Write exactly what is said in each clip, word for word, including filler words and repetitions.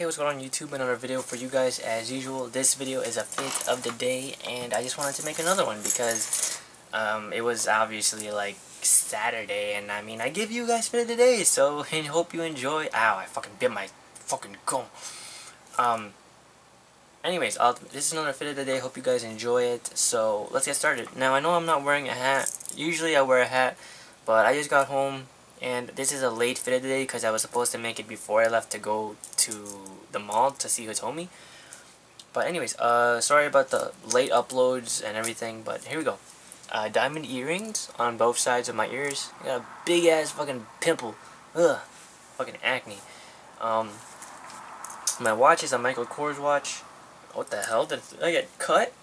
Hey, what's going on YouTube? Another video for you guys as usual. This video is a fit of the day, and I just wanted to make another one because um, it was obviously like Saturday, and I mean I give you guys fit of the day, so I hope you enjoy. Ow, I fucking bit my fucking gum. Um, anyways, I'll, this is another fit of the day. Hope you guys enjoy it. So let's get started. Now I know I'm not wearing a hat. Usually I wear a hat, but I just got home. And this is a late fit of the day because I was supposed to make it before I left to go to the mall to see Hitomi. But anyways, uh, sorry about the late uploads and everything, but here we go. Uh, diamond earrings on both sides of my ears. I got a big ass fucking pimple. Ugh. Fucking acne. Um, my watch is a Michael Kors watch. What the hell? Did I get cut?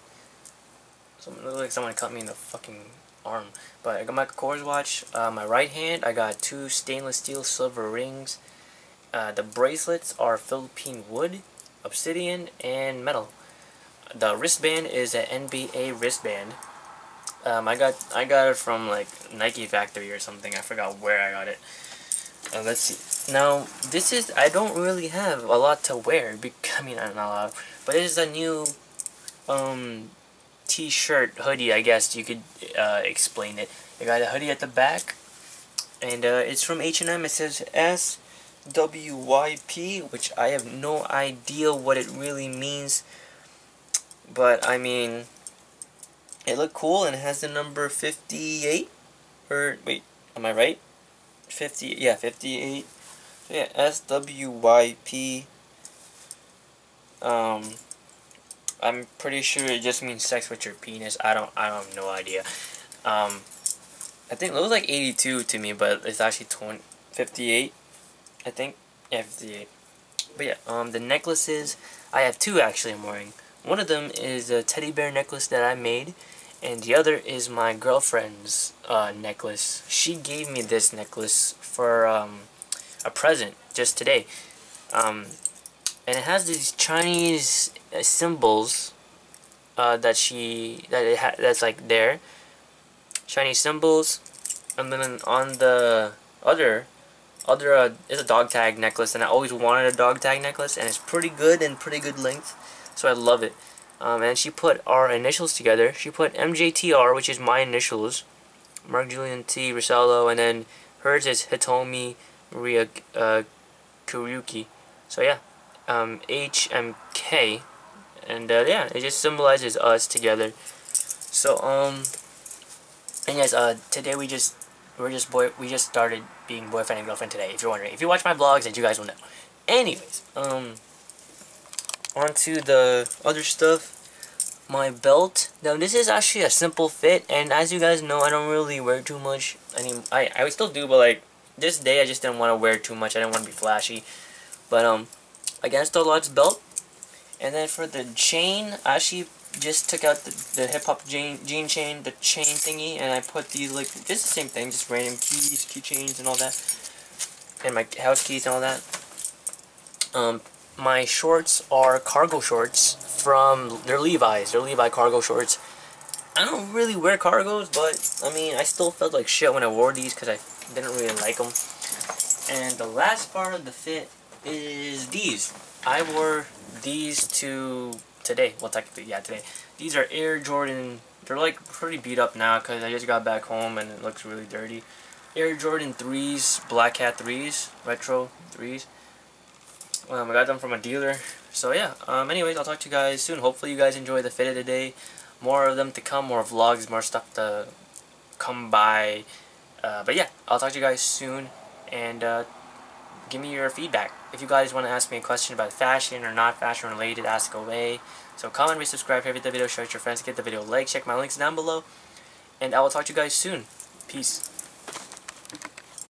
Someone, it looks like someone cut me in the fucking arm. But I got my Kors watch. Uh, my right hand, I got two stainless steel silver rings. Uh, the bracelets are Philippine wood, obsidian, and metal. The wristband is an N B A wristband. Um, I got I got it from like Nike factory or something. I forgot where I got it. Uh, let's see. Now this is, I don't really have a lot to wear. Because, I mean, I'm not allowed. But this is a new um. t-shirt hoodie, I guess you could uh, explain it. I got a hoodie at the back, and uh, it's from H and M. It says S W Y P, which I have no idea what it really means, but I mean it looked cool, and it has the number fifty-eight, or wait, am I right? fifty, yeah, fifty-eight, so yeah, S W Y P. um I'm pretty sure it just means sex with your penis. I don't, I don't have no idea. Um, I think it looks like eighty-two to me, but it's actually twenty, fifty-eight, I think. Yeah, fifty-eight. But yeah, um, the necklaces, I have two actually I'm wearing. One of them is a teddy bear necklace that I made, and the other is my girlfriend's uh, necklace. She gave me this necklace for um, a present just today. Um, And it has these Chinese symbols uh, that she that it ha that's like there, Chinese symbols, and then on the other other uh, is a dog tag necklace, and I always wanted a dog tag necklace, and it's pretty good and pretty good length, so I love it. Um, and she put our initials together. She put M J T R, which is my initials, Mark Julian T Rosello, and then hers is Hitomi Ria uh, Kuryuki. So yeah. Um, H M K, and uh, yeah, it just symbolizes us together. So um, and yes, uh, today we just we're just boy we just started being boyfriend and girlfriend today. If you're wondering, if you watch my vlogs, then you guys will know. Anyways, um, on to the other stuff. My belt. Now this is actually a simple fit, and as you guys know, I don't really wear too much. I mean, I I would still do, but like this day, I just didn't want to wear too much. I didn't want to be flashy, but um. Against the large belt. And then for the chain, I actually just took out the, the hip-hop jean, jean chain, the chain thingy, and I put these, like, just the same thing, just random keys, keychains, and all that, and my house keys and all that. Um, my shorts are cargo shorts from, they're Levi's, they're Levi cargo shorts. I don't really wear cargos, but, I mean, I still felt like shit when I wore these, because I didn't really like them. And the last part of the fit is these. I wore these two today. Well, technically, yeah, today. These are Air Jordan. They're like pretty beat up now because I just got back home and it looks really dirty. Air Jordan threes, Black Cat threes, Retro threes. Um, I got them from a dealer. So yeah, um, anyways, I'll talk to you guys soon. Hopefully you guys enjoy the fit of the day. More of them to come, more vlogs, more stuff to come by. Uh, but yeah, I'll talk to you guys soon, and uh, give me your feedback. If you guys want to ask me a question about fashion or not fashion related, ask away. So comment, rate, subscribe, favorite the video, share it with your friends, get the video, like, check my links down below, and I will talk to you guys soon. Peace.